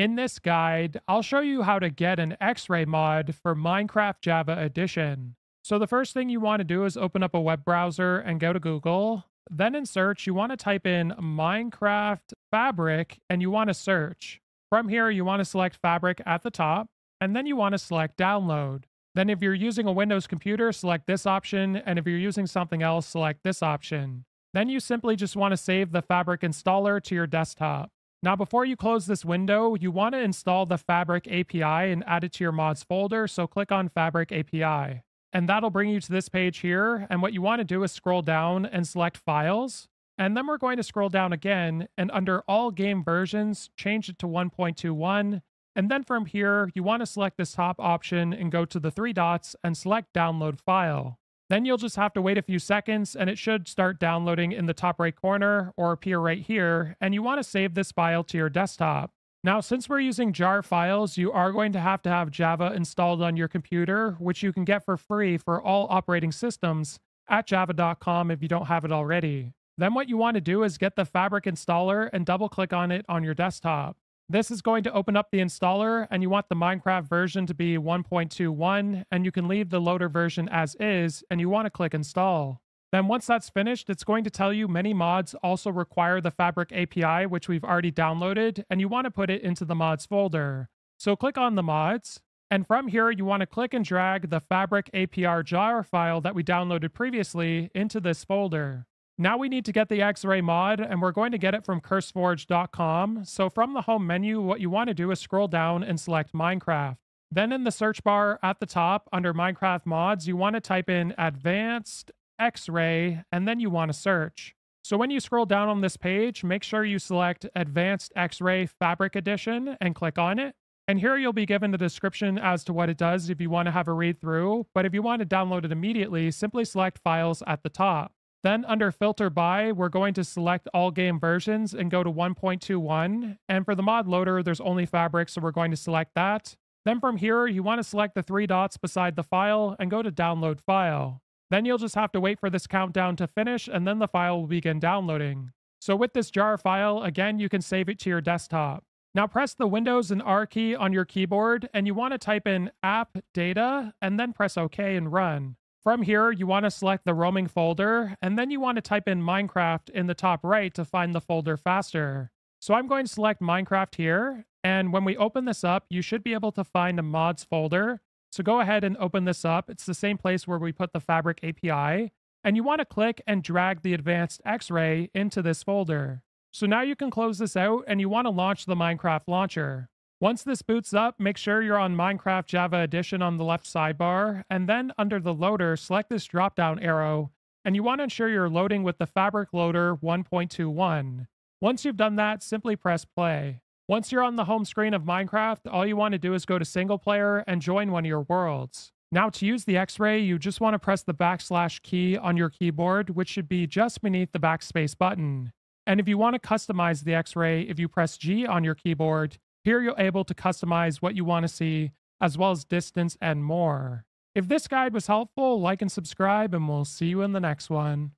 In this guide, I'll show you how to get an X-Ray mod for Minecraft Java Edition. So the first thing you want to do is open up a web browser and go to Google. Then in search, you want to type in Minecraft Fabric and you want to search. From here, you want to select Fabric at the top, and then you want to select Download. Then if you're using a Windows computer, select this option, and if you're using something else, select this option. Then you simply just want to save the Fabric installer to your desktop. Now, before you close this window, you want to install the Fabric API and add it to your mods folder, so click on Fabric API. And that'll bring you to this page here, and what you want to do is scroll down and select Files, and then we're going to scroll down again, and under All Game Versions, change it to 1.21, and then from here, you want to select this top option and go to the three dots and select Download File. Then you'll just have to wait a few seconds and it should start downloading in the top right corner or appear right here, and you want to save this file to your desktop. Now, since we're using jar files, you are going to have Java installed on your computer, which you can get for free for all operating systems at java.com if you don't have it already. Then what you want to do is get the Fabric installer and double click on it on your desktop. This is going to open up the installer, and you want the Minecraft version to be 1.21, and you can leave the loader version as is, and you want to click Install. Then once that's finished, it's going to tell you many mods also require the Fabric API, which we've already downloaded, and you want to put it into the mods folder. So click on the mods, and from here you want to click and drag the Fabric API jar file that we downloaded previously into this folder. Now we need to get the X-Ray mod, and we're going to get it from curseforge.com. So from the home menu, what you want to do is scroll down and select Minecraft. Then in the search bar at the top, under Minecraft mods, you want to type in Advanced X-Ray, and then you want to search. So when you scroll down on this page, make sure you select Advanced X-Ray Fabric Edition and click on it. And here you'll be given the description as to what it does if you want to have a read through, but if you want to download it immediately, simply select Files at the top. Then under Filter By, we're going to select All Game Versions and go to 1.21. And for the mod loader, there's only Fabric, so we're going to select that. Then from here, you want to select the three dots beside the file and go to Download File. Then you'll just have to wait for this countdown to finish, and then the file will begin downloading. So with this jar file, again, you can save it to your desktop. Now press the Windows and R key on your keyboard, and you want to type in app data, and then press OK and run. From here, you want to select the roaming folder, and then you want to type in Minecraft in the top right to find the folder faster. So I'm going to select Minecraft here, and when we open this up, you should be able to find a mods folder. So go ahead and open this up. It's the same place where we put the Fabric API, and you want to click and drag the Advanced X-Ray into this folder. So now you can close this out, and you want to launch the Minecraft launcher. Once this boots up, make sure you're on Minecraft Java Edition on the left sidebar, and then under the loader, select this drop-down arrow, and you want to ensure you're loading with the Fabric Loader 1.21. Once you've done that, simply press play. Once you're on the home screen of Minecraft, all you want to do is go to Single Player and join one of your worlds. Now to use the X-Ray, you just want to press the backslash key on your keyboard, which should be just beneath the backspace button. And if you want to customize the X-Ray, if you press G on your keyboard, here you're able to customize what you want to see, as well as distance and more. If this guide was helpful, like and subscribe, and we'll see you in the next one.